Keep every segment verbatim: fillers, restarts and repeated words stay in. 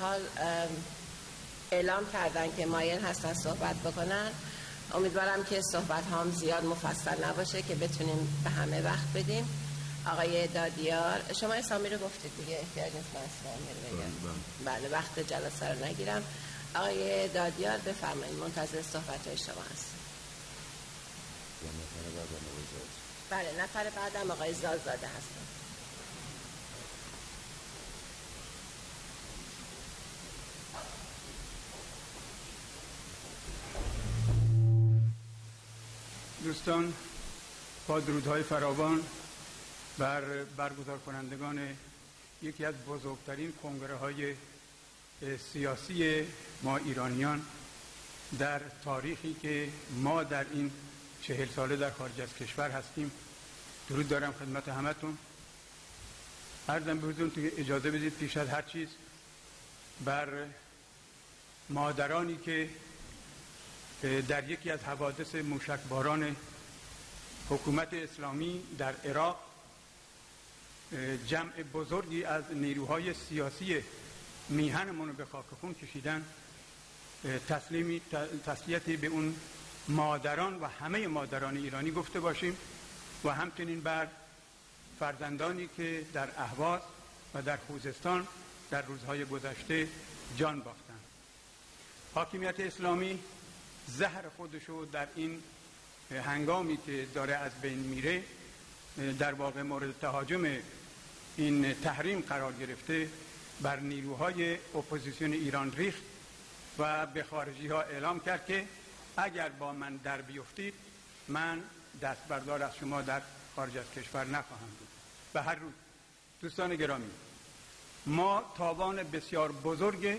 ها اعلام کردن که مایل هستن صحبت بکنن. امیدوارم که صحبت هام زیاد مفصل نباشه که بتونیم به همه وقت بدیم. آقای دادیار، شما اسامی رو گفتید دیگه، احتیاج نیست من اسامی رو بگم. بله، وقت جلسه رو نگیرم. آقای دادیار بفرمایید، منتظر صحبت های شما هستم. بله، نفر بعدم آقای زادزاده هستم. دوستان، با درودهای فراوان بر برگزار کنندگان یکی از بزرگترین کنگره های سیاسی ما ایرانیان در تاریخی که ما در این چهل ساله در خارج از کشور هستیم، درود دارم خدمت همتون. عرضم به حضورتون که اجازه بدید پیش از هر چیز بر مادرانی که در یکی از حوادث موشکباران حکومت اسلامی در عراق جمع بزرگی از نیروهای سیاسی میهنمون رو به خاک خون کشیدن، تسلیمی تسلیتی به اون مادران و همه مادران ایرانی گفته باشیم و همچنین بر فرزندانی که در اهواز و در خوزستان در روزهای گذشته جان باختند. حاکمیت اسلامی زهر خودشو در این هنگامی که داره از بین میره، در واقع مورد تهاجم این تحریم قرار گرفته، بر نیروهای اپوزیسیون ایران ریخت و به خارجی ها اعلام کرد که اگر با من در بیفتید من دست بردار از شما در خارج از کشور نخواهم بود. به هر روز دوستان گرامی، ما تاوان بسیار بزرگ،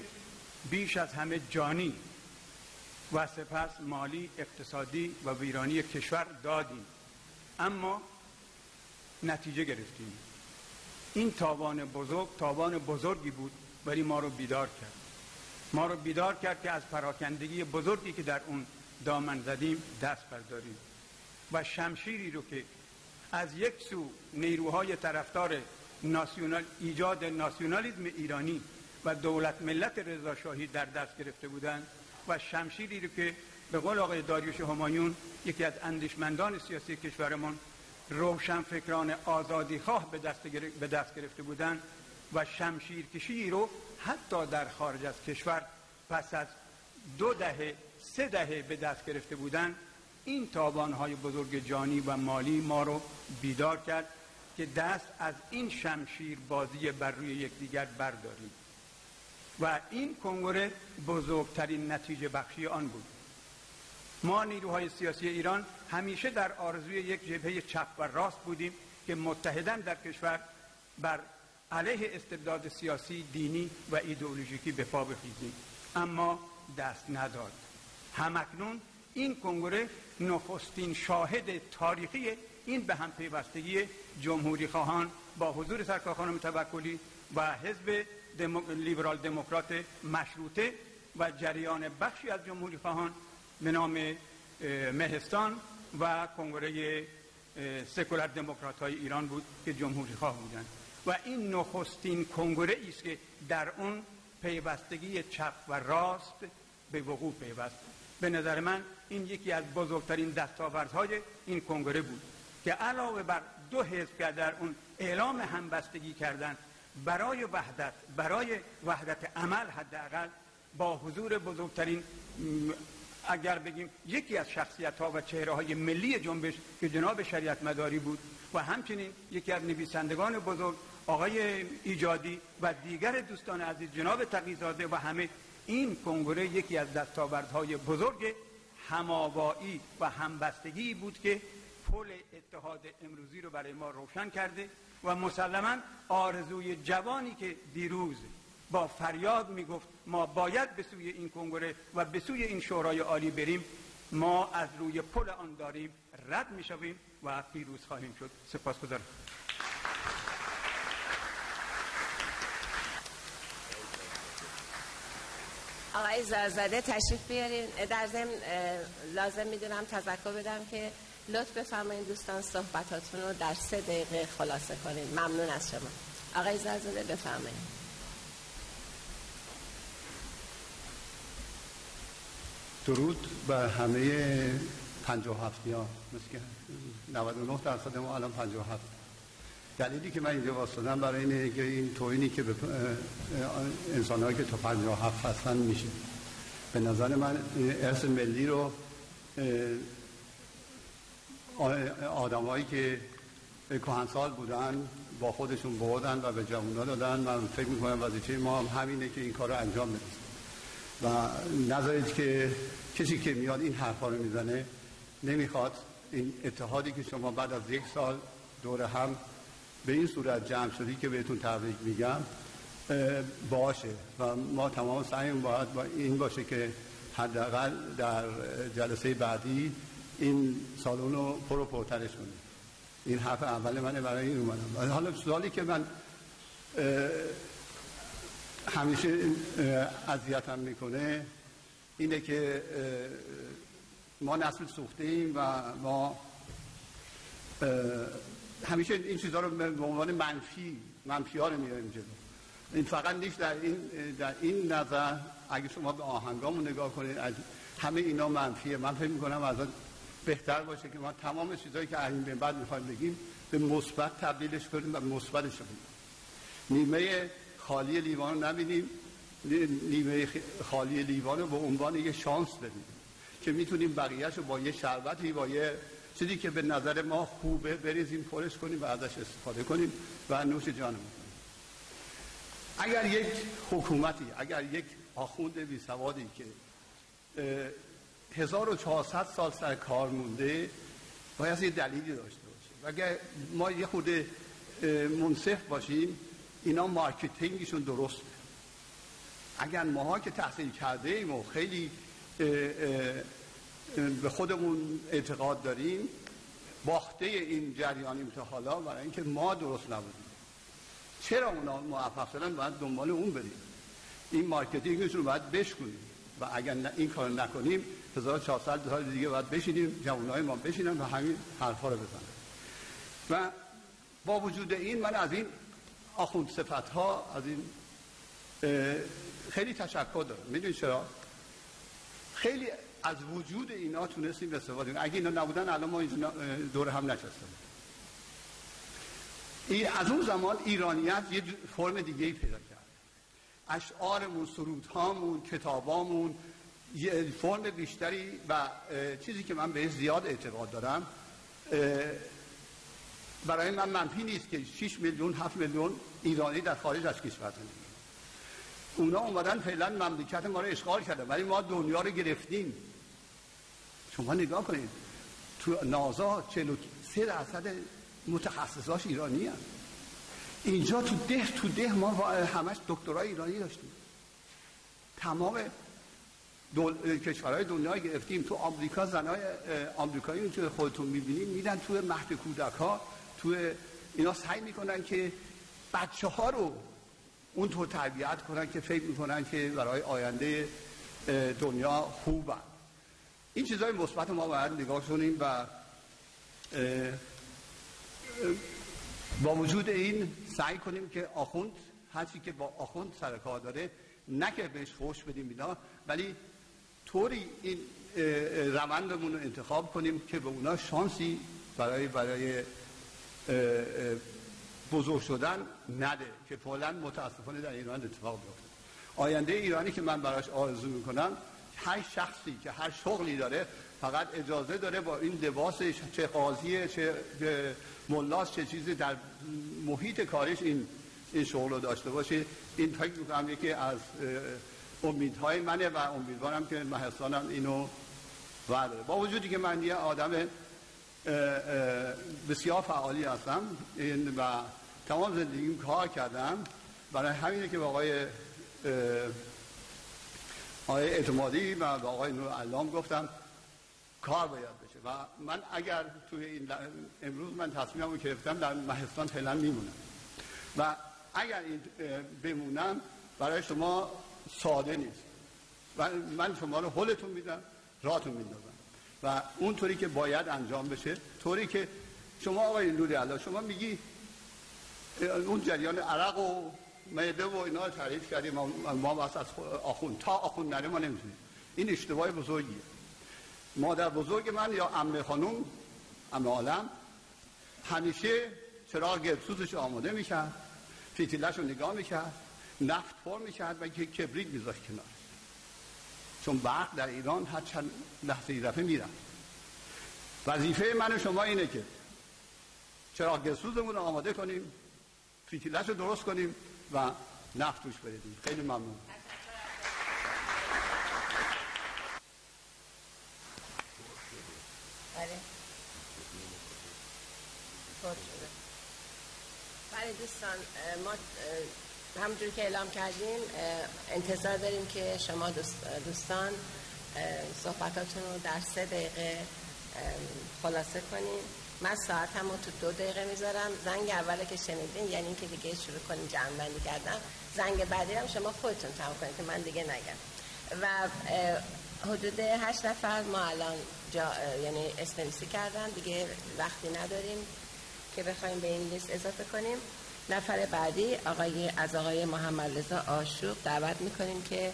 بیش از همه جانی و سپس مالی، اقتصادی و ویرانی کشور دادیم، اما نتیجه گرفتیم. این تاوان بزرگ تاوان بزرگی بود، ولی ما رو بیدار کرد ما رو بیدار کرد که از پراکندگی بزرگی که در اون دامن زدیم دست برداریم و شمشیری رو که از یک سو نیروهای طرفدار ناسیونال ایجاد ناسیونالیزم ایرانی و دولت ملت رضاشاهی در دست گرفته بودند و شمشیری رو که به قول آقای داریوش همایون یکی از اندیشمندان سیاسی کشورمون، روشنفکران آزادیخواه به دست به دست گرفته بودند و شمشیرکشی رو حتی در خارج از کشور پس از دو دهه سه دهه به دست گرفته بودند. این تاوان‌های بزرگ جانی و مالی ما رو بیدار کرد که دست از این شمشیر بازی بر روی یکدیگر برداریم و این کنگره بزرگترین نتیجه بخشی آن بود. ما نیروهای سیاسی ایران همیشه در آرزوی یک جبهه چپ و راست بودیم که متحداً در کشور بر علیه استبداد سیاسی، دینی و ایدئولوژیکی به پا بخیزیم، اما دست نداد. همکنون این کنگره نخستین شاهد تاریخی این به هم پیوستگی جمهوری خواهان با حضور سرکار خانم توکلی و حزب دمو... لیبرال دموکرات مشروطه و جریان بخشی از جمهوری خواهان به نام مهستان و کنگره سکولار دموکرات های ایران بود که جمهوری خواه بودند و این نخستین کنگره است که در اون پیوستگی چپ و راست به وقوع پیوست. به نظر من این یکی از بزرگترین دستاوردهای این کنگره بود که علاوه بر دو حزب که در اون اعلام همبستگی کردند برای وحدت برای وحدت عمل، حداقل با حضور بزرگترین، اگر بگیم یکی از شخصیت ها و چهره های ملی جنبش که جناب شریعت مداری بود و همچنین یکی از نویسندگان بزرگ آقای ایجادی و دیگر دوستان عزیز جناب تقی‌زاده و همه، این کنگره یکی از دستاوردهای بزرگ هماوایی و همبستگی بود که پل اتحاد امروزی رو برای ما روشن کرده و مسلما آرزوی جوانی که دیروز با فریاد میگفت ما باید به سوی این کنگره و به سوی این شورای عالی بریم، ما از روی پل آن داریم رد میشویم و پیروز خواهیم شد. سپاسگزارم. آقای زادزاده تشریف بیارین. در ضمن لازم میدونم تذکر بدم که لطف بفرمایید دوستان صحبتاتون رو در سه دقیقه خلاصه کنید. ممنون از شما. آقای زادزاده بفرمایید. درود به همه پنجاه و هفت ها. مثل که نود و نه درصد ما الان پنجاه و هفت. دلیلی که من اینجا واسطادم برای اینه که این توهینی که به انسان‌هایی که تا پنجاه و هفت هستن میشه. به نظر من ارث ملی رو آدمایی که کهنسال بودن با خودشون بردن و به جوونا دادن. من فکر می‌کنم وظیفه ما هم همینه که این کار رو انجام بدیم و نذارید که کسی که میاد این حرفا رو میزنه نمیخواد این اتحادی که شما بعد از یک سال دور هم به این صورت جمع شدی که بهتون تبریک میگم باشه. و ما تمام سعیمون باید با این باشه که حداقل در جلسه بعدی این سالن رو پر و پرترش کنیم. این حرف اول منه، برای این اومدم. حالا سوالی که من همیشه اذیتم میکنه اینه که ما نسل سوخته ایم و ما همیشه این چیزها رو به عنوان منفی منفی ها رو میاریم جلو. این فقط نیست. در این در این نظر اگه شما به آهنگامون نگاه کنید همه اینا منفیه. من فکر میکنم از بهتر باشه که ما تمام چیزهایی که از این به بعد میخوایم بگیم به مثبت تبدیلش کنیم و مثبتش کنیم. نیمه خالی لیوان رو نبینیم، نیمه خالی لیوان رو به عنوان یه شانس بدیم که میتونیم بقیهش رو با یه شربتی با یه چیزی که به نظر ما خوبه بریزیم، پرش کنیم و ازش استفاده کنیم و نوش جانمون. اگر یک حکومتی، اگر یک آخوند بیسوادی که هزار و چهارصد سال سر کار مونده باید یه دلیلی داشته باشه. اگر ما یه خود منصف باشیم اینا مارکتینگشون درسته. اگر ماها که تحصیل کرده ایم و خیلی به خودمون اعتقاد داریم باخته این جریانیم تا حالا برای اینکه ما درست نبودیم. چرا اونا موفق شدن باید دنبال اون بریم. این مارکتینگشون رو باید بشکنیم و اگر این کار نکنیم هزار و چهارصد سال دیگه باید بشینیم جوانای ما بشینن و همین حرفا رو بزنن. و با وجود این من از این آخوند صفت ها از این خیلی تشکر دارم. میدونی چرا؟ خیلی از وجود اینا تونستیم استفاده کنیم. اگه اینا نبودن الان ما دور هم نشسته بودیم. این از اون زمان ایرانیت یه فرم دیگه ای پیدا کرد. اشعارمون، سرودهامون، کتابامون یه فرم بیشتری و چیزی که من بهش زیاد اعتقاد دارم برای من منفی نیست که شش میلیون هفت میلیون ایرانی در خارج از کشور هستند. اونا اومدن فعلا مملکت ما رو اشغال کردن ولی ما دنیا رو گرفتیم. شما نگاه کنید تو ناسا چهل و سه درصد متخصصاش ایرانی هستند. اینجا تو ده تو ده ما همش دکترای ایرانی داشتیم. تمام دول... کشورهای دنیا گرفتیم. تو آمریکا زنای آمریکایی که خودتون میبینید میدن تو مهد کودک‌ها تو اینا سعی میکنن که بچه ها رو اون تو تربیت کنن که فکر میکنن که برای آینده دنیا خوبه. این چیزای مثبت ما باید نگاه کنیم و با وجود این سعی کنیم که آخوند هرچی که با آخوند سر کار داره نکه بهش خوش بدیم اینا ولی طوری این روندمون رو انتخاب کنیم که به اونا شانسی برای برای بزرگ شدن نده که فعلا متاسفانه در ایران اتفاق بیفته. آینده ایرانی که من براش آرزو میکنم هر شخصی که هر شغلی داره فقط اجازه داره با این لباسش چه قاضیه چه ملاست چه چیزی در محیط کارش این این شغل رو داشته باشه. این فکر میکنم یکی از امیدهای منه و امیدوارم که مهستانم اینو ورداره. با وجودی که من یه آدم بسیار فعالی هستم و تمام زندگیم کار کردم برای همینه که با آقای آقای اعتمادی و با آقای نورعلام گفتم کار باید بشه و من اگر توی این امروز من تصمیمم رو گرفتم در مهستان فعلا میمونم و اگر این بمونم برای شما ساده نیست و من شما رو حلتون میدم راتون میدازم و اون طوری که باید انجام بشه طوری که شما آقای نورعلام شما میگی اون جریان عرق و معده و اینا رو تعریف کردیم ما واسه آخوند تا آخوند نره ما نمیتونیم. این اشتباه بزرگیه. مادر بزرگ من یا عمه خانوم، عمه عالم، همیشه چراغ گربسوزش آماده میکرد، فتیلش رو نگاه میکرد، نفت پر میکرد و یک کبریت میذاشت کنار، چون برق در ایران هر چند لحظه اضافه میرن. وظیفه من و شما اینه که چراغ گربسوزمون رو آماده کنیم، فتیلش رو درست کنیم و نفت روش بریزیم. خیلی ممنون. بله دوستان، ما همونجور که اعلام کردیم انتظار داریم که شما دوستان صحبتاتون رو در سه دقیقه خلاصه کنیم. من ساعت هم رو تو دو دقیقه میذارم. زنگ اوله که شنیدین یعنی اینکه دیگه شروع کنیم جمع بندی کردم. زنگ بعدی هم شما خودتون تمام کنید که من دیگه نگم. و حدود هشت نفر ما الان جا یعنی اسپنسی کردن، دیگه وقتی نداریم که بخوایم به این لیست اضافه کنیم. نفر بعدی آقای از آقای محمد رضا عاشور دعوت میکنیم که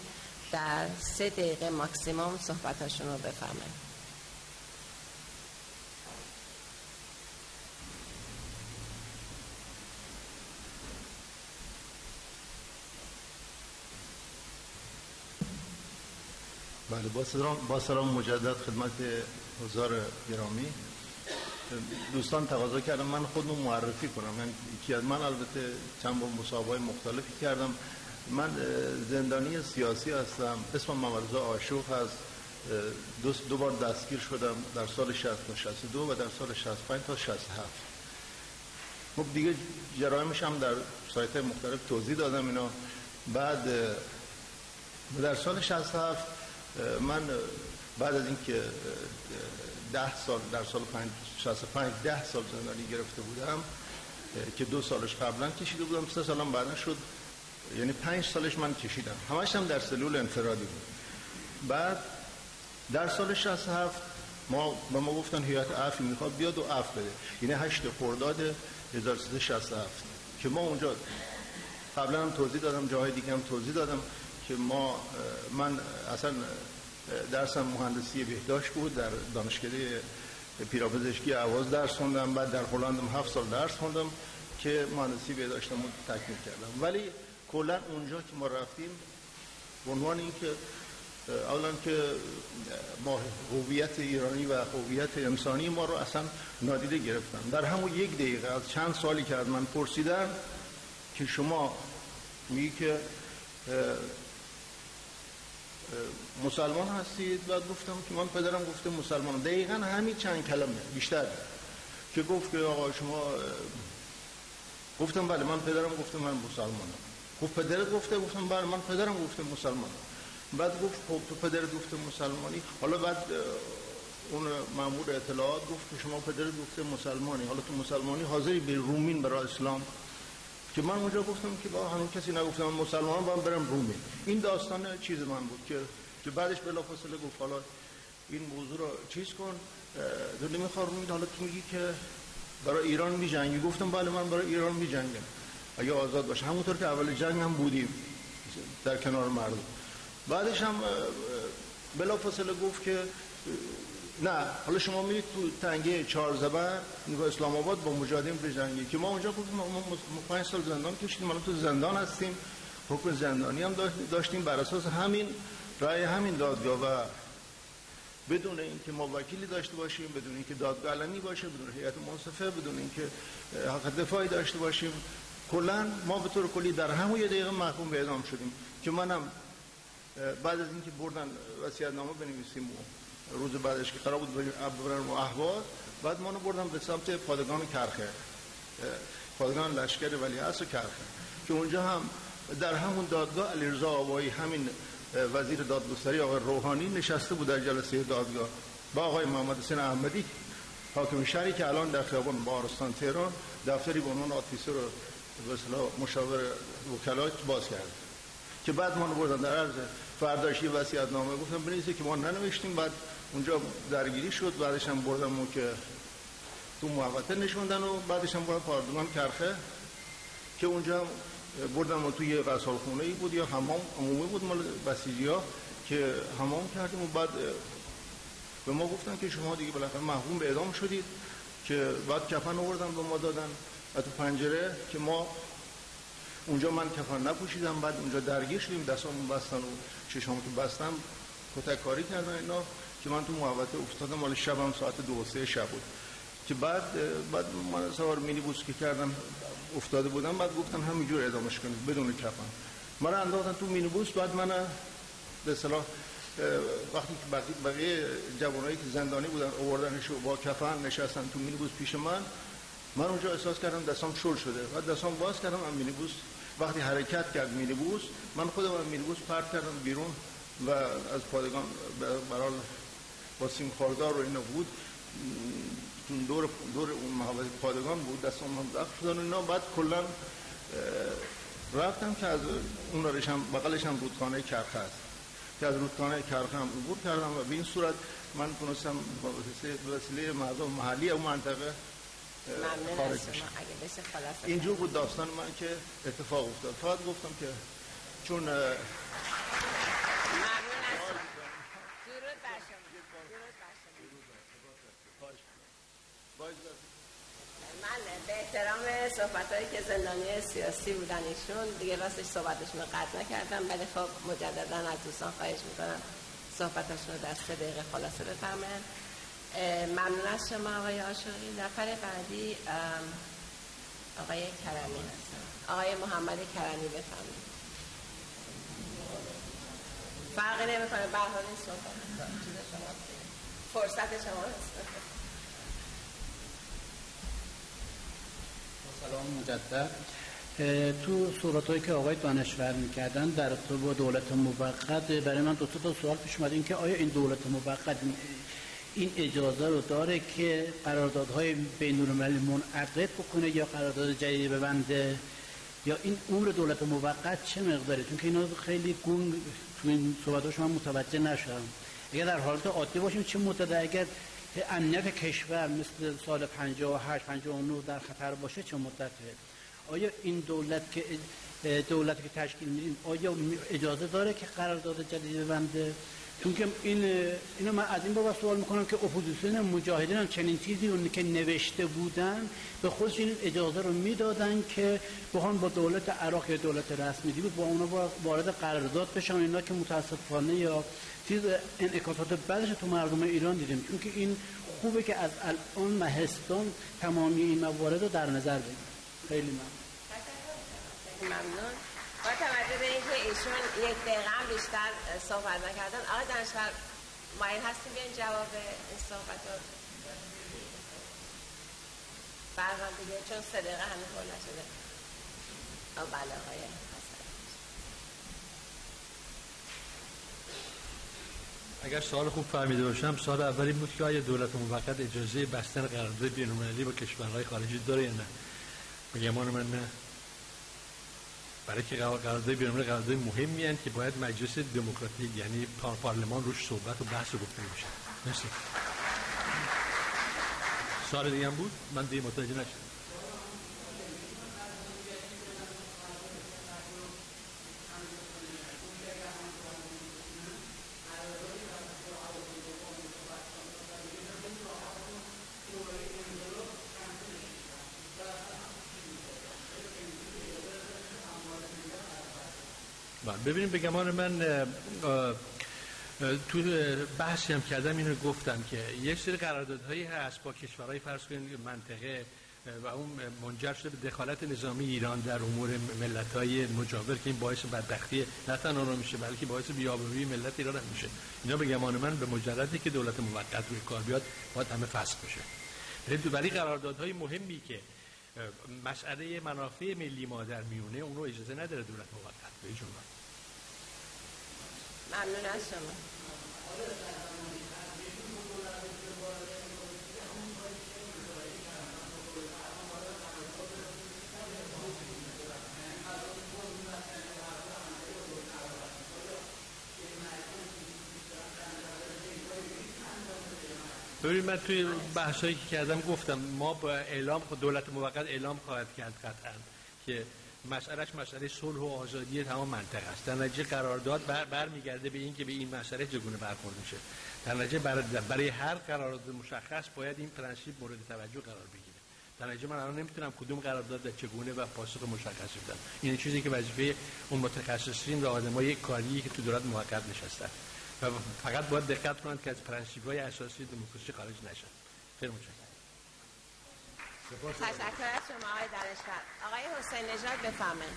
در سه دقیقه ماکسیموم صحبتاشون رو بفرمایید. بله، با سلام با سلام مجدد خدمت حضار گرامی. دوستان تقاضا کردم من خودم معرفی کنم. من یکی از من البته چند بار مصاحبه‌های مختلفی کردم. من زندانی سیاسی هستم. اسمم محمد رضا عاشور هست. دو, دو بار دستگیر شدم در سال شصت و شصت و دو و در سال شصت و پنج تا شصت و هفت. خب دیگه جرایمش هم در سایت‌های مختلف توضیح دادم اینا. بعد در سال شصت و هفت من بعد از اینکه ده سال در سال شصت و پنج ده سال زندانی گرفته بودم که دو سالش قبلا کشیده بودم، سه سالم بعدا شد، یعنی پنج سالش من کشیدم. همش هم در سلول انفرادی بود. بعد در سال شصت و هفت ما به ما گفتن هیئت عفو میخواد بیاد و عفو بده، یعنی هشت خرداد هزار و سیصد و شصت و هفت که ما اونجا قبلا هم توضیح دادم، جاهای دیگه هم توضیح دادم که ما من اصلا درسم مهندسی بهداشت بود، در دانشکده پیراپزشکی اهواز درس خوندم، بعد در هلندم هفت سال درس خوندم که مهندسی بهداشتمو تکمیل کردم. ولی کلا اونجا که ما رفتیم به عنوان اینکه اولا که ما هویت ایرانی و هویت انسانی ما رو اصلا نادیده گرفتن. در همون یک دقیقه از چند سالی که از من پرسیدن که شما میگی که مسلمان هستید، بعد گفتم که من پدرم گفته مسلمان. دقیقا همین چند کلمه بیشتر که گفت که آقا شما، گفتم بله من پدرم گفته من مسلمانم. گفت پدرت گفته؟ گفتم بله من پدرم گفته مسلمانم. بعد گفت خب تو پدرت گفته مسلمانی، حالا بعد اون مأمور اطلاعات گفت که شما پدرت گفته مسلمانی، حالا تو مسلمانی حاضری به رومین برای اسلام؟ که من اونجا گفتم که با هنوز کسی نگفتم مسلمان باید برم رومی. این داستان چیز من بود که که بعدش بلافاصله گفت حالا این موضوع رو چیز کن، دل نمیخواد رومی، حالا تو میگی که برای ایران میجنگی. گفتم بله من برای ایران میجنگم اگه آزاد باشه، همونطور که اول جنگ هم بودیم در کنار مردم. بعدش هم بلافاصله گفت که نه حالا شما میرید تو تنگه چهارزبر نگاه اسلام آباد با مجاهدین بجنگی. که ما اونجا گفتیم ما پنج سال زندان کشیدیم، الان تو زندان هستیم، حکم زندانی هم داشتیم بر اساس همین رأی همین دادگاه و بدون اینکه ما وکیلی داشته باشیم، بدون اینکه دادگاه علنی باشه، بدون هیئت منصفه، بدون اینکه حق دفاعی داشته باشیم، کلا ما به طور کلی در همون یه دقیقه محکوم به اعدام شدیم. که منم بعد از اینکه بردن وصیت‌نامه بنویسیم، روز بعدش که قرار بود بریم اهواز، بعد ما رو بردم به سمت پادگان کرخه، پادگان لشکر ولیعصر کرخه، که اونجا هم در همون دادگاه علیرضا آوایی همین وزیر دادگستری آقای روحانی نشسته بود در جلسه دادگاه با آقای محمد حسین احمدی حاکم شهری که الان در خیابان بهارستان تهران دفتری به عنوان آفیسر و به اصطلاح مشاور وکلا باز کرد. که بعد ما رو بردن در عرض فرداش یه وصیت‌نامه گفتم بنویسه که ما ننوشتیم. بعد اونجا درگیری شد، بعدش هم بردم اون که تو محوطه نشوندن و بعدش هم بردم پادگان کرخه که اونجا بردم و توی یه غسالخونه ای بود یا حمام عمومی بود مال بسیجی‌ها که حمام کردیم و بعد به ما گفتن که شما دیگه بالاخره محکوم به اعدام شدید، که بعد کفن آوردن به ما دادن و تو پنجره که ما اونجا من کفن نپوشیدم، بعد اونجا درگیر شدیم، دستامون بستن و چشامون که بستم کتک کاری کردن اینا، که من تو محوطه افتادم. مال شبم ساعت دو و سه شب بود که بعد بعد من سوار مینیبوس که کردم افتاده بودم، بعد گفتن همینجور اعدامش کنید بدون کفن. من انداختن تو مینیبوس، بعد من به اصطلاح وقتی که بقیه, بقیه جوانایی که زندانی بودن آوردنش با کفن نشستن تو مینیبوس پیش من، من اونجا احساس کردم دستام شل شده، بعد دستام باز کردم از مینیبوس، وقتی حرکت کرد مینیبوس من خودم از مینیبوس پرت کردم بیرون و از پادگان برحال با سیم خاردار و اینا بود، دور دور اون محوطه پادگان بود، دستام هم زخم شدن و اینا. بعد کلا رفتم که از اون رشم بغلش هم رودخانه کرخه است، که از رودخانه کرخه هم عبور کردم و به این صورت من تونستم با وسیله مردم محلی اون منطقه خارج بشم. اینجور بود داستان من که اتفاق افتاد. فقط گفتم که چون من به احترام صحبت‌هایی که زندانی سیاسی بودن ایشون دیگه راستش صحبتشون رو قطع نکردم، ولی خب مجددا از دوستان خواهش می‌کنم صحبتشون رو در سه دقیقه خلاصه بفرمایید. ممنون از شما آقای عاشقی. نفر بعدی آقای کرمی هستن. آقای محمد کرمی بفرمایید. فرقی نمی‌کنه به هر حال این صحبت فرصت شما هست. سلام مجدد. تو صحبت‌هایی که آقای دانشور می‌کردن در رابطه با دولت موقت، برای من دو تا سوال پیش اومد، این که آیا این دولت موقت این اجازه رو داره که قراردادهای بین‌المللی منعقد بکنه یا قرارداد جدید ببنده، یا این عمر دولت موقت چه مقداری؟ چون که اینا خیلی گم تو این صحبت‌هاش من متوجه نشدم. اگر در حالت عادی باشیم چه مدت، اگر امنیت کشور مثل سال پنجاه و هشت پنجاه و نه در خطر باشه چه مدته؟ آیا این دولت که دولت که تشکیل میدیم آیا اجازه داره که قرارداد جدید ببنده؟ چون که این اینو من از این بابا سوال میکنم که اپوزیسیون مجاهدین هم چنین چیزی اون که نوشته بودن به خودش این اجازه رو میدادن که بخوان با دولت عراق یا دولت رسمی دیگه با اونا وارد قرارداد بشن، اینا که متاسفانه یا چیز انعکاسات بدش تو مردم ایران دیدیم. چون که این خوبه که از الان مهستان تمامی این موارد رو در نظر بگیریم. خیلی ممنون. ممنون. با توجه به اینکه ایشون یک دقیقه هم بیشتر صحبت نکردن، آقای دانشور مایل هستیم بیاین جواب این صحبت رو برهم دیگه، چون سه دقیقه همین پر نشده. بله آقای حسن، اگر سوال خوب فهمیده باشم سوال اول این بود که آیا دولت موقت اجازه بستن قرارداد بین‌المللی با کشورهای خارجی داره یا نه؟ بگمان من نه، برای که قراردادهای بین‌المللی قراردادهای مهمی هستند که باید مجلس دموکراتیک یعنی پار پارلمان روش صحبت و بحث و گفتگو بشه. مرسی. سوال دیگه هم بود من دیگه متوجه نشدم. ببینیم به گمان من تو بحثی هم کردم اینو گفتم که یک سری قراردادهایی هست با کشورهای فرض کنید منطقه و اون منجر شده به دخالت نظامی ایران در امور ملت‌های مجاور که این باعث بدبختی نه تنها اونها میشه بلکه باعث بی‌آبرویی ملت ایران هم میشه. اینا به گمان من به مجردی که دولت موقت روی کار بیاد باید همه فسخ بشه. ولی قراردادهای مهمی که مسئله منافع ملی ما در میونه اون رو اجازه نداره دولت موقت به جون. ممنون از شما. ببینید من توی بحثایی که کردم گفتم ما با اعلام دولت موقت اعلام خواهد کرد قطعا که مسئلهش مسئله صلح و آزادی تمام منطقه است. در نتیجه قرارداد بر برمیگرده به این که به این مسئله چگونه برخورد میشه. در نتیجه برای, برای هر قرارداد مشخص باید این پرنسیپ مورد توجه قرار بگیره. در نتیجه من الان نمیتونم کدوم قرارداد چگونه و پاسخ مشخص بدم. این چیزی که وظیفه اون متخصصین و آدمای کاری که تو دولت موقت نشستن و فقط باید دقت کنند که از پرنسیپ‌های اساسی دموکراسی خارج نشن. خیلی متشکرم. تشکر از شما آقای دانشور. آقای حسین نژاد بفرمایید.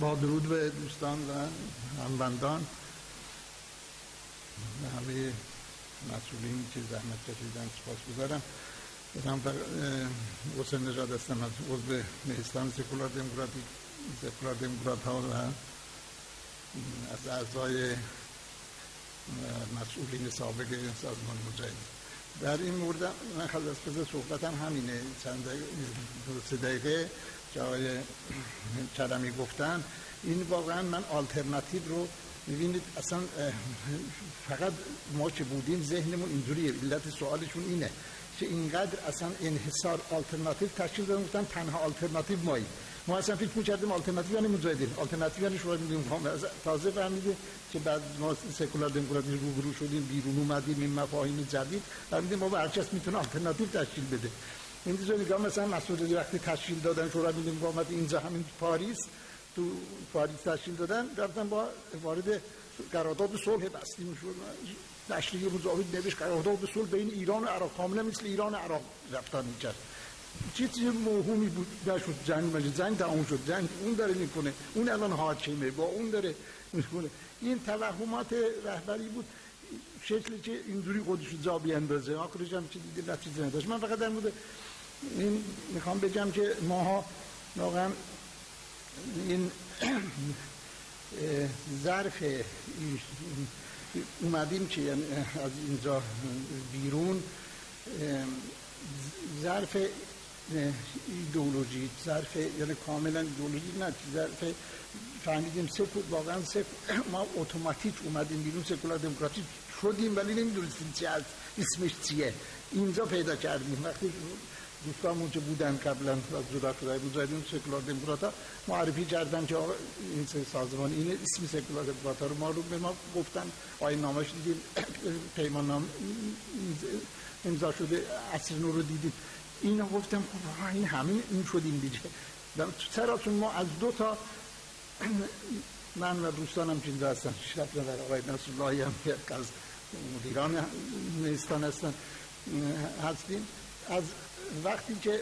با درود به دوستان و هموندان و همه مسئولین که زحمت کشیدن سپاسگزارم. من حسین نژاد هستم، از عضو نیستان سکولار دموکراتی سکولار دموکرات ها و از اعضای مسئولین سابق سازمان مجاهد. در این مورد من خلاصه صحبتم همینه. چند دو دقیقه که آقای کرمی گفتن، این واقعا من آلترناتیو رو میبینید، اصلا فقط ما که بودیم ذهنمون اینجوریه. علت سوالشون اینه که اینقدر اصلا انحصار آلترناتیو تشکیل دادن، گفتن تنها آلترناتیو ماییم. ما اصلا فکر می‌کردیم آلترناتیو یعنی مجاهدین، آلترناتیو یعنی شورای ملی مقاومت. تازه فهمیدیم که بعد ما سکولار دموکراتی روبرو شدیم، بیرون اومدیم، این مفاهیم جدید فهمیدیم ما هر کس میتونه آلترناتیو تشکیل بده. این چیزا نگاه مثلا مسئول وقتی تشکیل دادن شورای ملی مقاومت اینجا همین پاریس، تو پاریس تشکیل دادن، رفتن با وارد قرارداد صلح بستیم شد. تشریح مجاهد نوشت قرارداد صلح بین ایران و عراق، کاملا مثل ایران و عراق رفتار میکرد. چیزی موهومی بود نشد، جنگ مجد جنگ تمام شد، جنگ اون داره میکنه، اون الان حاکمه، با اون داره میکنه. این توهمات رهبری بود، شکلی که اینجوری خودش جا بیاندازه. آخرش هم چیزی دیگه چیزی نداشت. من فقط در مورد این میخوام بگم که ماها واقعا این ظرف اومدیم که از اینجا بیرون، ظرف ایدئولوژی، ظرف یعنی کاملا ایدئولوژی نه، ظرف فهمیدیم سکو واقعا سکو ما اتوماتیک اومدیم بیرون، سکولار دموکراتیک شدیم ولی نمیدونستیم چی از اسمش چیه. اینجا پیدا کردیم وقتی دوستامون که بودن قبلا از جدا شده بودن سکولار دموکرات معرفی کردن که این سازمان این اسم سکولار دموکرات رو معلوم به ما گفتن، آیین نامش دیدیم، پیمان نام امضا شده، عصر نور رو دیدیم. اینو گفتم خب این همین این شدیم دیگه. در سراتون ما از دو تا من و دوستانم چیز هستن، شرط نداره آقای نصراللهی هم از مدیران نیستان هستن هستیم. از وقتی که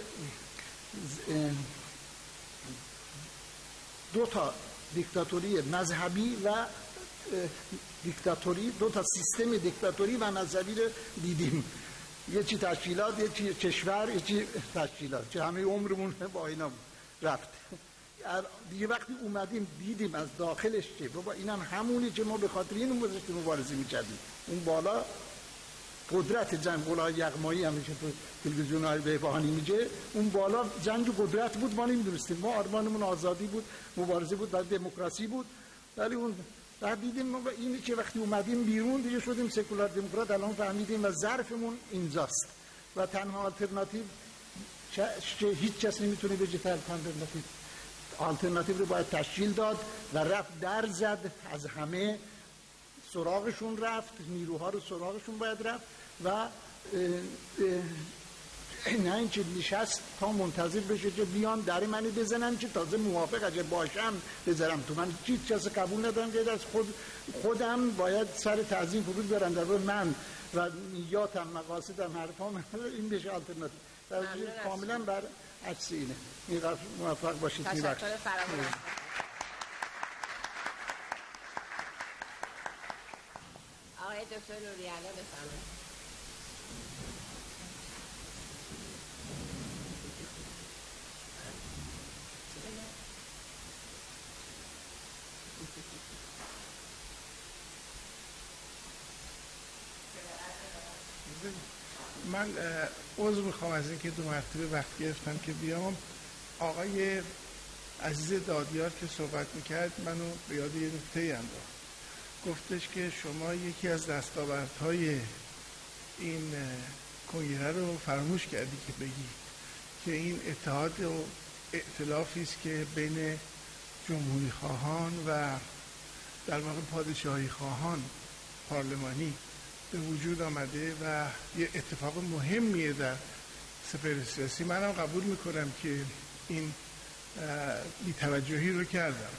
دو تا دیکتاتوری مذهبی و دیکتاتوری، دو تا سیستم دیکتاتوری و مذهبی رو دیدیم، یکی تشکیلات، یکی کشور، یکی تشکیلات، که همه عمرمون با اینا رفت. دیگه وقتی اومدیم دیدیم از داخلش که بابا اینم همونی که ما به خاطر این گذاشتیم مبارزه می‌کردیم. اون بالا قدرت جنگ‌های یغمایی همیشه تو تلویزیون‌های بهبهانی میگه، اون بالا جنگ قدرت بود. ما نمی‌دونستیم، ما آرمانمون آزادی بود، مبارزه بود، بعد دموکراسی بود. ولی اون بعد دیدیم ما اینی که وقتی اومدیم بیرون دیگه شدیم سکولار دموکرات. الان فهمیدیم و ظرفمون اینجاست و تنها آلترناتیو که هیچ کس نمیتونه بگه آلترناتیو، آلترناتیو رو باید تشکیل داد و رفت در زد از همه، سراغشون رفت، نیروها رو سراغشون باید رفت و اه اه نه اینکه نشست تا منتظر بشه که بیان در منو بزنن که تازه موافق اگه باشم بذارم تو. من هیچ کس قبول ندارم که از خود خودم باید سر تعظیم فرود برم در من و نیاتم، مقاصدم، حرفام این بشه آلترناتیو. در کاملا بر عکس اینه. موفق باشید. میبخشید. آقای دکتر لوری علا بفرمایید. من عذر میخوام از اینکه دو مرتبه وقت گرفتم که بیام. آقای عزیز دادیار که صحبت میکرد منو به یاد یه نکته انداخت. گفتش که شما یکی از دستاوردهای این کنگره رو فراموش کردی که بگی که این اتحاد و ائتلافی است که بین جمهوری خواهان و در واقع پادشاهی خواهان پارلمانی به وجود آمده و یه اتفاق مهمیه در سفر سیاسی. منم قبول میکنم که این بی‌توجهی رو کردم،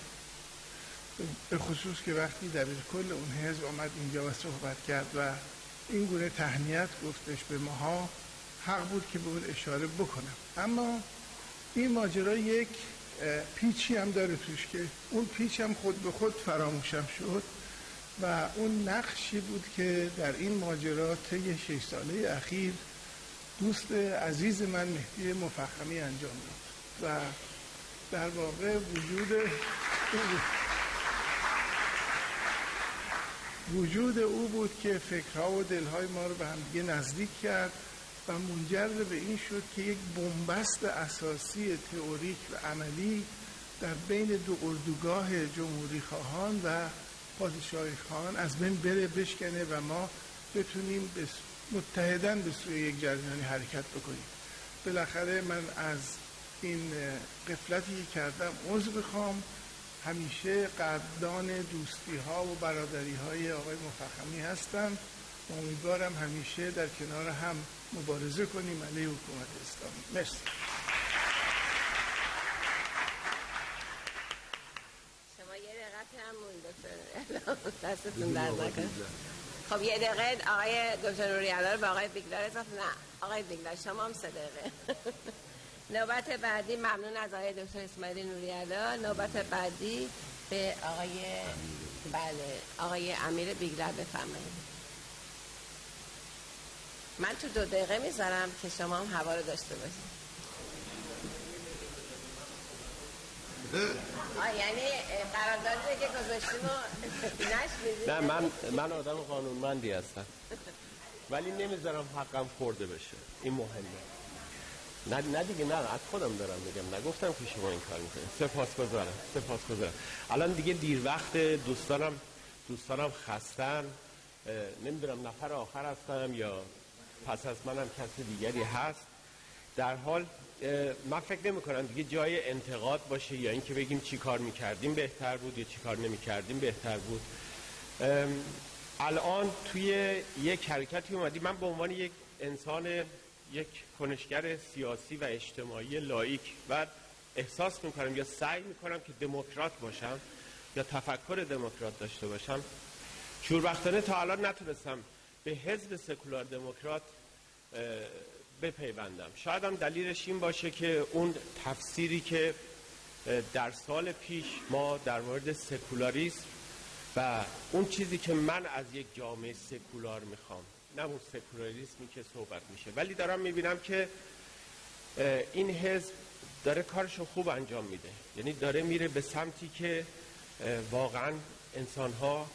به خصوص که وقتی دبیرکل اون حزب آمد اینجا و صحبت کرد و این گونه تهنیت گفتش به ماها، حق بود که به اون اشاره بکنم. اما این ماجرا یک پیچی هم داره توش که اون پیچ هم خود به خود فراموشم شد و اون نقشی بود که در این ماجرا طی شش ساله اخیر دوست عزیز من مهدی مفخمی انجام داد و در واقع وجود وجود او بود که فکرها و دلهای ما رو به هم دیگه نزدیک کرد و منجر به این شد که یک بنبست اساسی تئوریک و عملی در بین دو اردوگاه جمهوری خواهان و پادشاهی خواهان از بین بره، بشکنه و ما بتونیم متحدن به سوی یک جریانی حرکت بکنیم. بالاخره من از این قفلتی که کردم عذر بخوام. همیشه قدردان دوستی ها و برادری های آقای مفخمی هستم و امیدوارم همیشه در کنار هم مبارزه کنیم علیه حکومت اسلامی. مرسی. شما یه دقیقه هم مونده دستتون در نکن. خب یه دقیقه آقای دکتر نوری‌علا رو با آقای بیگلر اضافه. نه آقای بیگلر شما هم سه دقیقه. نوبت بعدی، ممنون از آقای دکتر اسماعیل نوری‌علا. نوبت بعدی به آقای بله آقای امیر بیگلر بفرمایید. من تو دو دقیقه میذارم که شما هم هوا رو داشته باشید. آه یعنی قراردادی که گذاشتیم رو نشنیدید؟ نه من من آدم قانونمندی هستم ولی نمیذارم حقم خورده بشه. این مهمه. نه نه دیگه، نه از خودم دارم میگم، نگفتم که شما این کار میکنید. سپاسگزارم سپاسگزارم. الان دیگه دیر وقت، دوستانم دوستانم خستن، نمیدونم نفر آخر هستم یا پس از منم کسی دیگری هست. در حال من فکر نمی کنم دیگه جای انتقاد باشه یا اینکه بگیم چی کار میکردیم بهتر بود یا چی کار نمیکردیم بهتر بود. الان توی یک حرکتی اومدی، من به عنوان یک انسان، یک کنشگر سیاسی و اجتماعی لایک، و احساس میکنم یا سعی میکنم که دموکرات باشم یا تفکر دموکرات داشته باشم. شوربختانه تا الان نتونستم به حزب سکولار دموکرات بپیوندم. شاید هم دلیلش این باشه که اون تفسیری که در سال پیش ما در مورد سکولاریسم و اون چیزی که من از یک جامعه سکولار میخوام، نه اون سکولاریسمی که صحبت میشه، ولی دارم میبینم که این حزب داره کارشو خوب انجام میده. یعنی داره میره به سمتی که واقعا انسانها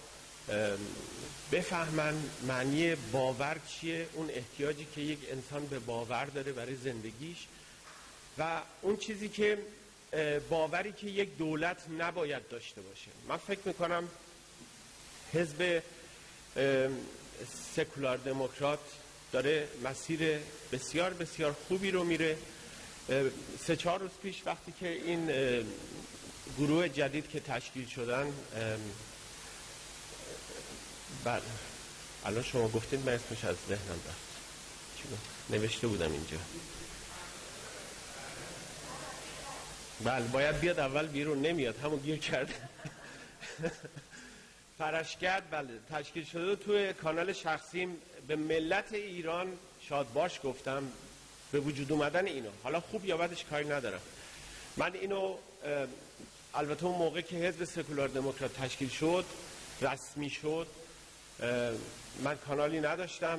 بفهمن معنی باور چیه، اون احتیاجی که یک انسان به باور داره برای زندگیش و اون چیزی که باوری که یک دولت نباید داشته باشه. من فکر میکنم حزب سکولار دموکرات داره مسیر بسیار بسیار خوبی رو میره. سه چهار روز پیش وقتی که این گروه جدید که تشکیل شدن، بله الان شما گفتید من اسمش از ذهنم رفت، نوشته بودم اینجا، بله باید بیاد اول بیرون، نمیاد، همون گیر کرد. فرشگرد بله تشکیل شده. توی کانال شخصیم به ملت ایران شاد باش گفتم به وجود اومدن اینو. حالا خوب یا بدش کاری ندارم. من اینو البته اون موقع که حزب سکولار دموکرات تشکیل شد، رسمی شد، من کانالی نداشتم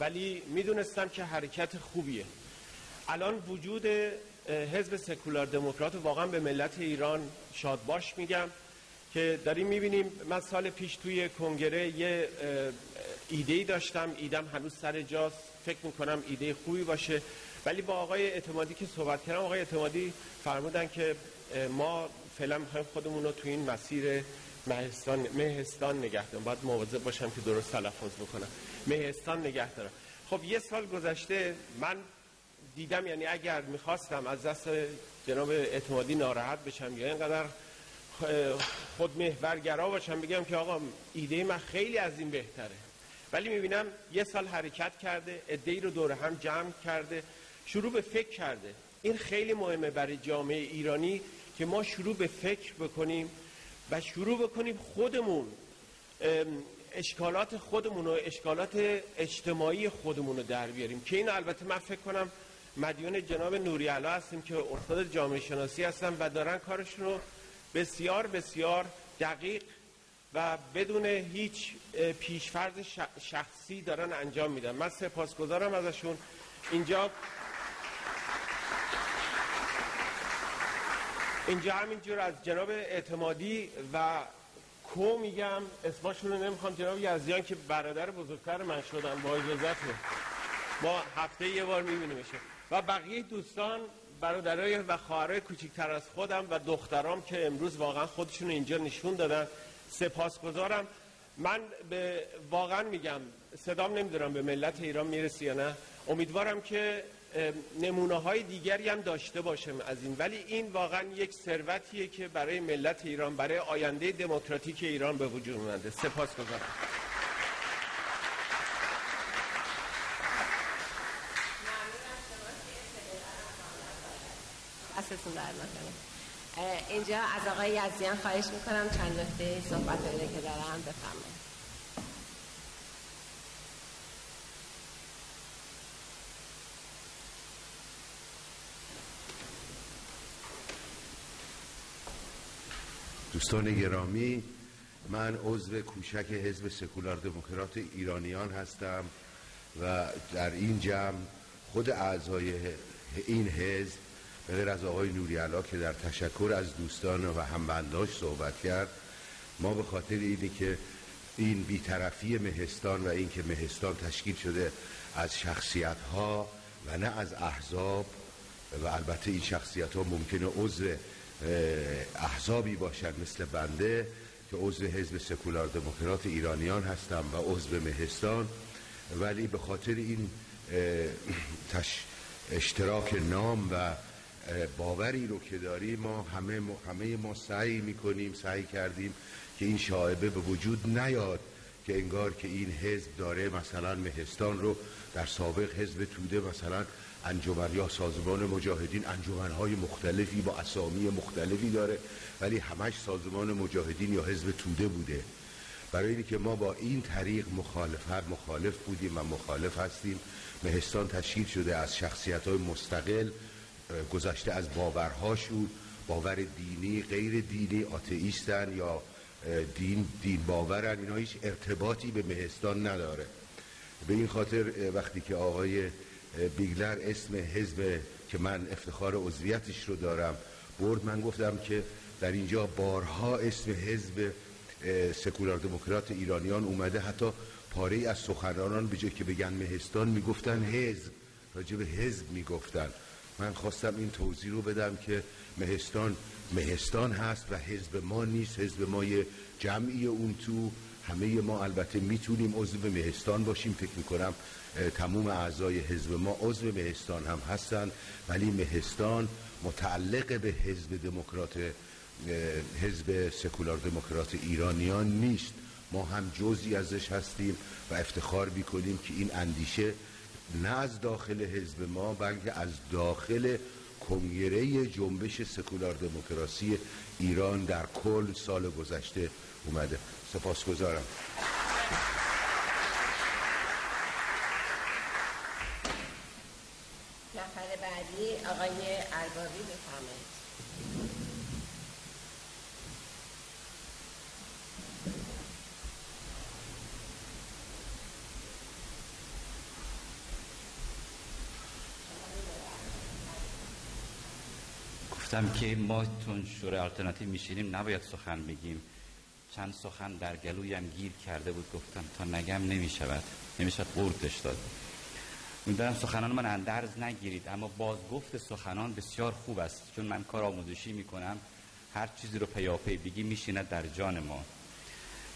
ولی میدونستم که حرکت خوبیه. الان وجود حزب سکولار دموکرات واقعا به ملت ایران شاد باش میگم که داریم میبینیم. من سال پیش توی کنگره یه ایدهی داشتم، ایدم هنوز سر جاست، فکر میکنم ایده خوبی باشه. ولی با آقای اعتمادی که صحبت کردم، آقای اعتمادی فرمودن که ما فعلا میخوایم خودمون رو تو این مسیر مهستان مهستان نگه دارم، باید مواظب باشم که درست تلفظ بکنم، مهستان نگه دارم. خب یه سال گذشته من دیدم، یعنی اگر میخواستم از دست جناب اعتمادی ناراحت بشم یا اینقدر خود محورگرا باشم بگم که آقا ایده من خیلی از این بهتره، ولی میبینم یه سال حرکت کرده، عده‌ای رو دور هم جمع کرده، شروع به فکر کرده. این خیلی مهمه برای جامعه ایرانی که ما شروع به فکر بکنیم و شروع بکنیم خودمون اشکالات خودمون و اشکالات اجتماعی خودمون رو در بیاریم، که این البته من فکر کنم مدیون جناب نوری‌علا هستیم که استاد جامعه شناسی هستن و دارن کارشون رو بسیار بسیار دقیق و بدون هیچ پیشفرض شخصی دارن انجام میدن. من سپاسگزارم ازشون. اینجا اینجا همینجور از جناب اعتمادی و کو میگم اسمشون رو نمیخوام، جناب یزدیان که برادر بزرگتر من شدن، با اجازتون ما هفته یه بار میبینیمشون، و بقیه دوستان برادرای و خواهرای کوچکتر از خودم و دخترام که امروز واقعا خودشون اینجا نشون دادن. سپاسگزارم. من به واقعا میگم صدام نمیدونم به ملت ایران میرسی یا نه، امیدوارم که نمونه های دیگری هم داشته باشم از این، ولی این واقعا یک ثروتیه که برای ملت ایران، برای آینده دموکراتیک ایران به وجود اومده. سپاسگزارم. اصلتون در مطلب. اینجا از آقای یزدیان خواهش میکنم چند نکته صحبت داره که دارم بفرمایید. دوستان گرامی، من عضو کوچک حزب سکولار دموکرات ایرانیان هستم و در این جمع خود اعضای این حزب به غیر از آقای نوری‌علا که در تشکر از دوستان و همبنداش صحبت کرد، ما به خاطر اینه که این بی‌طرفی مهستان و این که مهستان تشکیل شده از شخصیت‌ها و نه از احزاب، و البته این شخصیت‌ها ممکنه عضو احزابی باشن مثل بنده که عضو حزب سکولار دموکرات ایرانیان هستم و عضو مهستان، ولی به خاطر این اشتراک نام و باوری رو که داریم، ما همه ما, همه ما سعی میکنیم سعی کردیم که این شائبه به وجود نیاد که انگار که این حزب داره مثلا مهستان رو در سابق حزب توده مثلا انجمن یا سازمان مجاهدین انجمنهای مختلفی با اسامی مختلفی داره ولی همش سازمان مجاهدین یا حزب توده بوده. برای اینکه که ما با این طریق مخالفت مخالف بودیم و مخالف هستیم. مهستان تشکیل شده از شخصیت‌های مستقل، گذشته از باورهاشون، باور دینی، غیر دینی، آتئیستن یا دین دین باورن، اینا هیچ ارتباطی به مهستان نداره. به این خاطر وقتی که آقای بیگلر اسم حزب که من افتخار عضویتش رو دارم برد، من گفتم که در اینجا بارها اسم حزب سکولار دموکرات ایرانیان اومده، حتی پاره از سخنرانان به جای که بگن مهستان میگفتن حزب، راجب حزب میگفتن. من خواستم این توضیح رو بدم که مهستان مهستان هست و حزب ما نیست. حزب ما یه جمعی اون تو، همه ما البته میتونیم عضو مهستان باشیم، فکر میکنم تموم اعضای حزب ما عضو مهستان هم هستن، ولی مهستان متعلق به حزب دموکرات حزب سکولار دموکرات ایرانیان نیست. ما هم جزئی ازش هستیم و افتخار میکنیم که این اندیشه نه از داخل حزب ما بلکه از داخل کنگره جنبش سکولار دموکراسی ایران در کل سال گذشته اومده. سپاسگزارم. نفر بعدی آقای اربابی بفرمایید. گفتم که ما تون شورای آلترناتیو میشینیم نباید سخن بگیم. چند سخن در گلویم گیر کرده بود، گفتم تا نگم نمیشود نمیشود قورتش داد. می‌دونم سخنان من اندرز نگیرید، اما بازگفت سخنان بسیار خوب است، چون من کار آموزشی میکنم، هر چیزی رو پیاپی بگی میشیند در جان ما.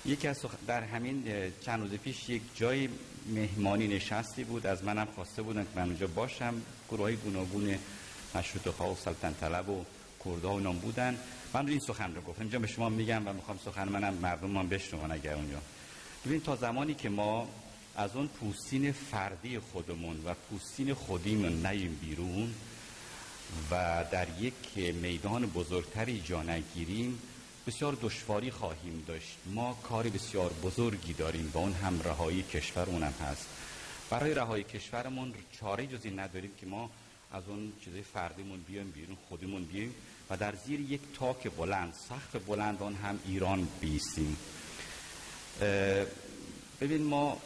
یکی از سخ... در همین چند روز پیش یک جای مهمانی نشستی بود، از منم خواسته بودن که من اونجا باشم. گروهای گوناگون مشروطه‌خواه و سلطنت طلب و کردها و نام بودن. من این سخن رو گفتم، اینجا به شما میگم و میخوام سخن منم مردم من بشنون. اگر اونجا ببین، تا زمانی که ما از اون پوستین فردی خودمون و پوستین خودیمون نیم بیرون و در یک میدان بزرگتری جا نگیریم، بسیار دشواری خواهیم داشت. ما کار بسیار بزرگی داریم، با اون هم رهایی کشور اونم هست. برای رهایی کشورمون چاره جز این نداریم که ما از اون چیزای فردیمون بیایم بیرون، خودمون بیایم و در زیر یک تاک بلند، سقف بلند، اون هم ایران بیستیم. ببین، ما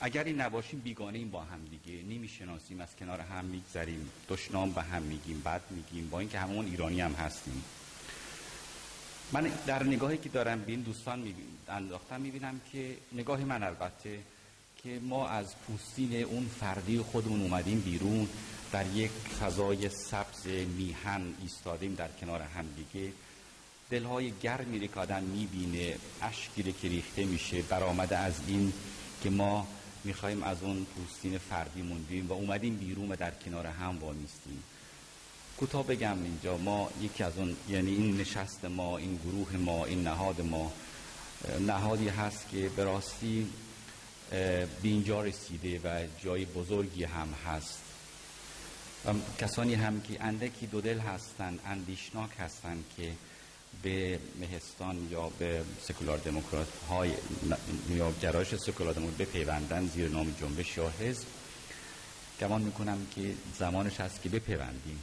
اگر این نباشیم بیگانه ایم با هم دیگه، نمیشناسیم، از کنار هم میگذریم، دشنام به هم میگیم، بد میگیم، با اینکه همون ایرانی هم هستیم. من در نگاهی که دارم به این دوستان میبینم انداختم، میبینم که نگاه من البته که ما از پوستین اون فردی خودمون اومدیم بیرون، در یک فضای سبز میهن ایستادیم در کنار هم دیگه. دلهای گرمی رو که آدم میبینه، اشکی رو که ریخته میشه برآمده از این که ما میخوایم از اون پوستین فردی موندیم و اومدیم بیرون و در کنار هم وامیستیم. کوتاه بگم اینجا ما یکی از اون، یعنی این نشست ما، این گروه ما، این نهاد ما، نهادی هست که به راستی به اینجا رسیده و جای بزرگی هم هست. کسانی هم که اندکی دو دل هستن، اندیشناک هستن، که به مهستان یا به سکولار دموکرات های یا گرایش سکولار دموکرات بپیوندن زیر نام جنبش یا حزب، گمان میکنم که زمانش هست که بپیوندیم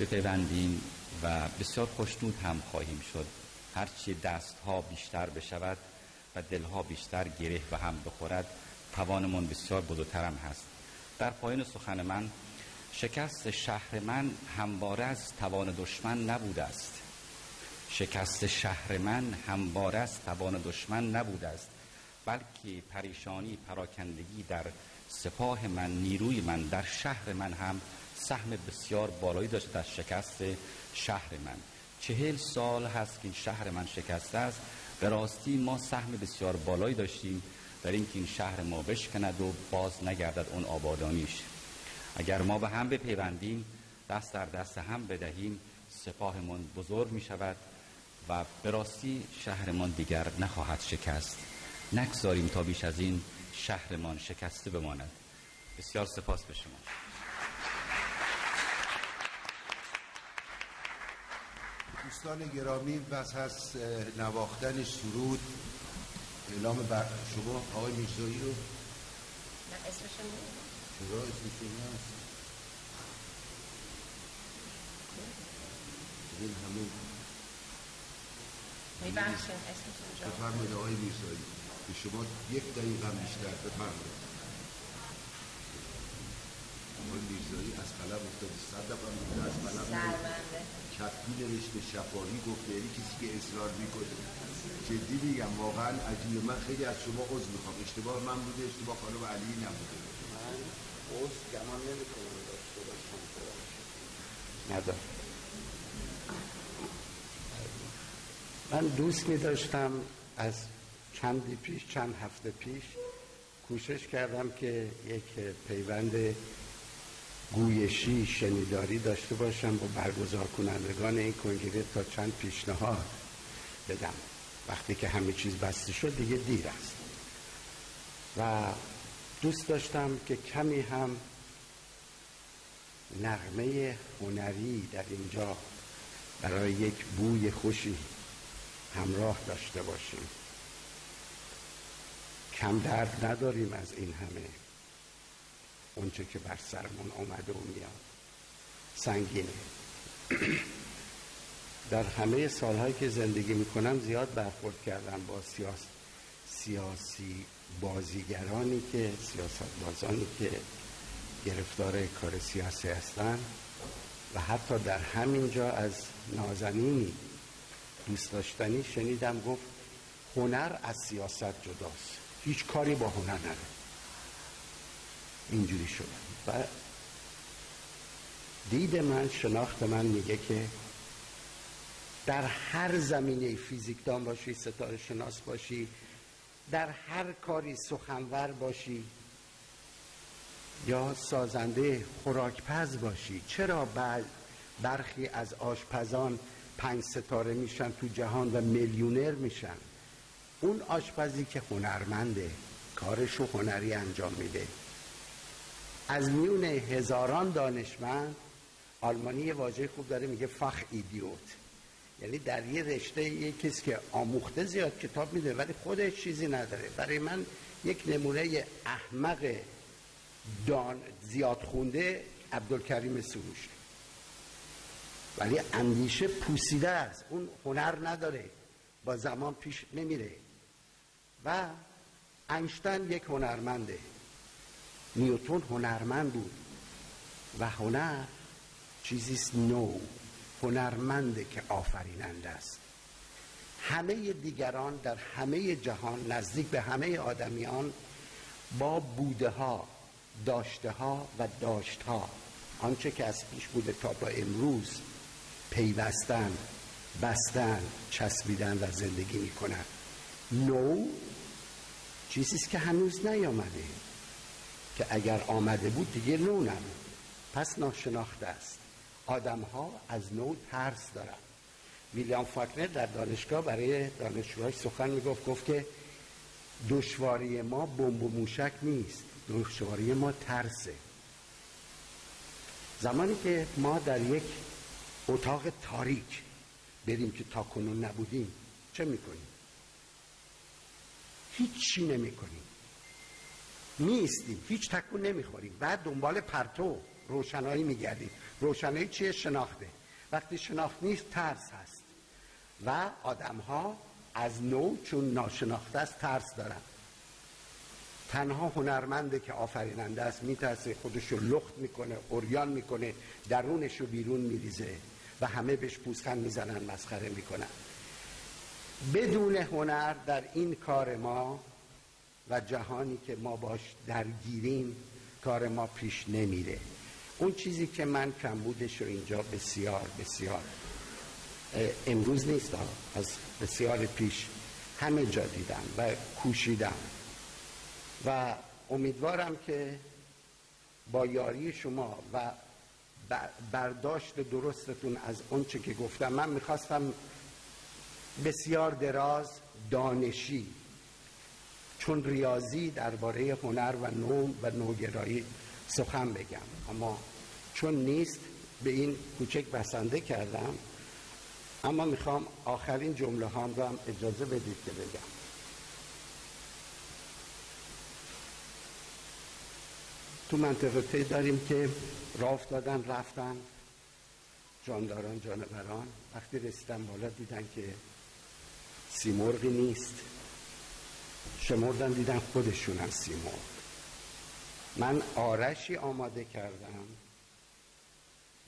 بپیوندیم و بسیار خوشنود هم خواهیم شد. هرچی دست ها بیشتر بشود و دل ها بیشتر گره و هم بخورد، توانمون بسیار بزرگترم هست. در پایان سخن من، شکست شهر من همواره از توان دشمن نبوده است. شکست شهر من همواره از توان دشمن نبوده است، بلکه پریشانی، پراکندگی در سپاه من، نیروی من، در شهر من هم سهم بسیار بالایی داشته در شکست شهر من. چهل سال هست که این شهر من شکسته است. به راستی ما سهم بسیار بالایی داشتیم در اینکه این شهر ما بشکند و باز نگردد اون آبادانیش. اگر ما به هم بپیوندیم، دست در دست هم بدهیم، سپاهمون بزرگ می شود و به راستی شهرمان دیگر نخواهد شکست. نگذاریم تا بیش از این شهرمان شکسته بماند. بسیار سپاس به شما. دوستان گرامی، پس از نواختن سرود اعلام بر شما آقای میرزایی رو، نه اسمشون چرا اسمشون هست؟ این همون میبنشن اسمشون جا بفرمایید. آقای میرزایی، به شما یک دقیقه هم بیشتر بفرمایید. آقای میرزایی از قلم افتادی، صد دفعه میگه از قلم سرمنده کتبی نوشته، شفاهی گفته، یعنی کسی که اصرار میکنه. جدی میگم، واقعا عجیبه. من خیلی از شما عذر میخوام، اشتباه من بوده، اشتباه خانم علی نبوده. من عذر گمان نمیکنم داشته باشم، ندارم. من دوست میداشتم، از چندی پیش، چند هفته پیش کوشش کردم که یک پیوند گویشی، شنیداری داشته باشم با برگزار کنندگان این کنگره، تا چند پیشنهاد بدم. وقتی که همه چیز بسته شد دیگه دیر است و دوست داشتم که کمی هم نغمه هنری در اینجا برای یک بوی خوشی همراه داشته باشیم. کم درد نداریم از این همه اونچه که بر سرمون آمده و میاد، سنگینه. در همه سالهایی که زندگی میکنم زیاد برخورد کردم با سیاس... سیاسی بازیگرانی که سیاستبازانی که گرفتار کار سیاسی هستن و حتی در همینجا از نازنینی دوست داشتنی شنیدم گفت هنر از سیاست جداست، هیچ کاری با هنر نداره. اینجوری شده. و دید من، شناخت من میگه که در هر زمینه، فیزیکدان باشی، ستاره شناس باشی، در هر کاری سخنور باشی یا سازنده خوراکپز باشی، چرا برخی از آشپزان پنج ستاره میشن تو جهان و میلیونر میشن؟ اون آشپزی که هنرمنده، کارشو هنری انجام میده. از میون هزاران دانشمند، آلمانی یه واژه خوب داره، میگه فخ ایدیوت، یعنی در یه رشته یه کسی که آموخته زیاد کتاب میده ولی خودش چیزی نداره. برای من یک نمونه احمق دان زیاد خونده عبدالکریم سروش، ولی اندیشه پوسیده است، اون هنر نداره، با زمان پیش نمیره. و اینشتین یک هنرمنده، نیوتن هنرمند بود و هنر چیزیست نو، هنرمنده که آفریننده است. همه دیگران در همه جهان نزدیک به همه آدمیان با بوده ها، داشته ها و داشت ها، آنچه که از پیش بوده تا با امروز، پیوستن، بستن، چسبیدن و زندگی می کنن. نو چیزیست که هنوز نیامده، که اگر آمده بود دیگه نو نبود، پس ناشناخته است. آدم ها از نو ترس دارن. ویلیام فاکنر در دانشگاه برای دانشجوهاش سخن میگفت، گفت که دشواری ما بمب و موشک نیست، دشواری ما ترسه. زمانی که ما در یک اتاق تاریک بریم که تاکنون نبودیم، چه میکنیم؟ هیچی نمیکنیم، میستیم، هیچ تکون نمیخوریم، بعد دنبال پرتو روشنایی میگردیم. روشنایی چیه؟ شناخته. وقتی شناخت نیست ترس هست. و آدم ها از نو چون ناشناخته است ترس دارن. تنها هنرمنده که آفریننده است میترسه، خودشو لخت میکنه، عریان میکنه، درونشو بیرون میریزه و همه بهش پوزخند میزنن، مسخره میکنن. بدون هنر در این کار ما و جهانی که ما باش درگیریم کار ما پیش نمیره. اون چیزی که من کمبودش رو اینجا بسیار بسیار امروز نیست، از بسیار پیش همه جا دیدم و کوشیدم و امیدوارم که با یاری شما و برداشت درستتون از اون چی که گفتم، من میخواستم بسیار دراز دانشی، چون ریاضی درباره هنر و نو و نوگرایی سخن بگم، اما چون نیست به این کوچک بسنده کردم. اما میخوام آخرین جمله هام رو هم اجازه بدید که بگم. تو منطقه پی داریم که راه افتادن، رفتن جانداران جانوران، وقتی رسیدن بالا دیدن که سیمرغی نیست، شمردن دیدن خودشونم سیمرغ. من آرشی آماده کردم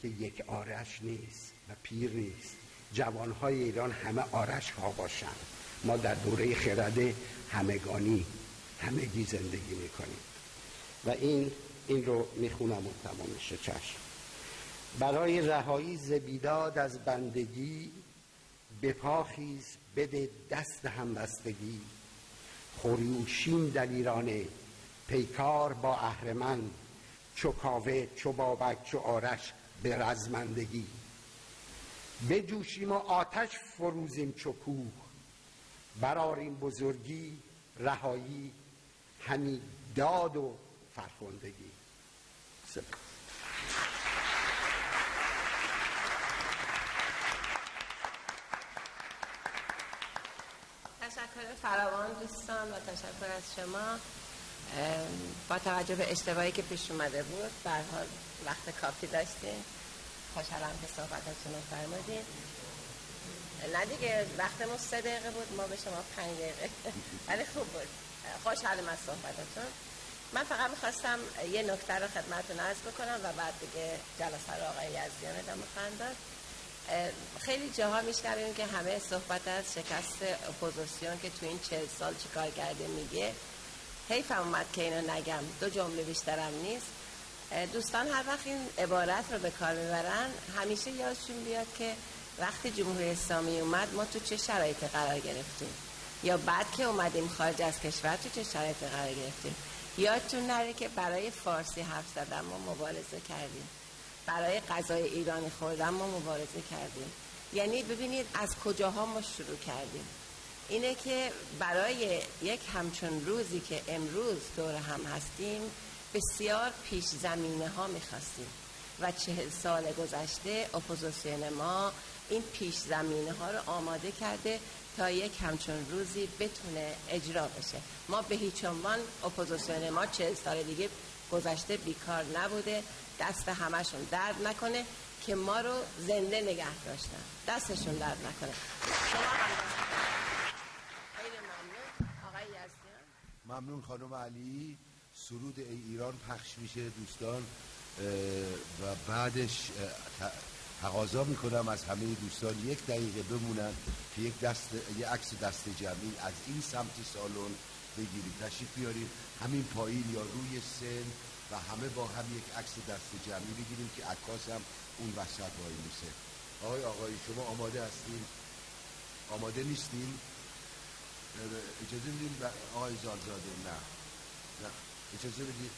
که یک آرش نیست و پیر نیست. جوانهای ایران همه آرش ها باشن. ما در دوره خرد همگانی همگی زندگی میکنیم. و این این رو میخونم و تمام میشه. چشم. برای رهایی ز بیداد از بندگی، به پا خیز بده دست همبستگی، خروشین دلیرانه پیکار با اهرمن، چو کاوه چو بابک چو آرش به رزمندگی، بجوشیم و آتش فروزیم چو کوه، براریم بزرگی رهایی همی داد و فرخندگی. سپاس. تشکر فراوان دوستان و تشکر از شما. با توجه به اشتباهی که پیش اومده بود، به هر حال وقت کافی داشتیم. خوشحالم که صحبتاتون رو فرمودین. نه دیگه وقتمون سه دقیقه بود، ما به شما پنج دقیقه، ولی خوب بود. خوشحالم از صحبتاتون. من فقط میخواستم یه نکته رو خدمتتون عرض بکنم و بعد دیگه جلسه رو آقای یزدیان ادامه خواهند داد. خیلی جاها میشنویم که همه صحبت از شکست اپوزیسیون که تو این چهل سال چیکار کرده میگه، حیفم اومد که اینو نگم، دو جمله بیشترم نیست. دوستان هر وقت این عبارت رو به کار ببرن همیشه یادشون بیاد که وقتی جمهوری اسلامی اومد ما تو چه شرایطی قرار گرفتیم، یا بعد که اومدیم خارج از کشور تو چه شرایطی قرار گرفتیم. یادتون نره که برای فارسی حرف زدن ما مبارزه کردیم، برای غذای ایرانی خوردن ما مبارزه کردیم. یعنی ببینید از کجاها ما شروع کردیم. اینه که برای یک همچون روزی که امروز دور هم هستیم بسیار پیش زمینه ها میخواستیم و چهل سال گذشته اپوزیسیون ما این پیش زمینه ها رو آماده کرده تا یک همچون روزی بتونه اجرا بشه. ما به هیچ عنوان اپوزیسیون ما چهل سال دیگه گذشته بیکار نبوده. دست همشون درد نکنه که ما رو زنده نگه داشتن، دستشون درد نکنه. ممنون خانم علی. سرود ای ایران پخش میشه دوستان و بعدش تقاضا میکنم از همه دوستان یک دقیقه بمونن که یک دست یک عکس دست جمعی از این سمت سالن بگیرید. تشریف بیارید همین پایین یا روی سن و همه با هم یک عکس دست جمعی بگیریم که عکاس هم اون وسط وای میسه. آقای آقای شما آماده هستین؟ آماده نیستین؟ اجازه بدین آقای زادزاده. نه نه اجازه بدید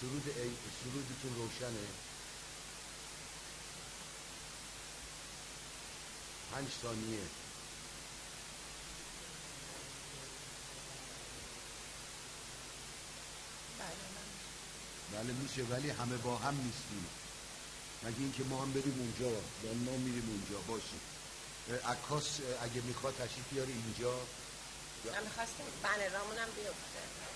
سرود ای سرودتون روشنه. پنج ثانیه. بله میشه ولی همه با هم نیستیم. مگه اینکه ما هم بریم اونجا و ما میریم اونجا باشیم. عکاس اگه میخواد تشریف بیاره اینجا. من میخواستم بله رامون هم بیفته.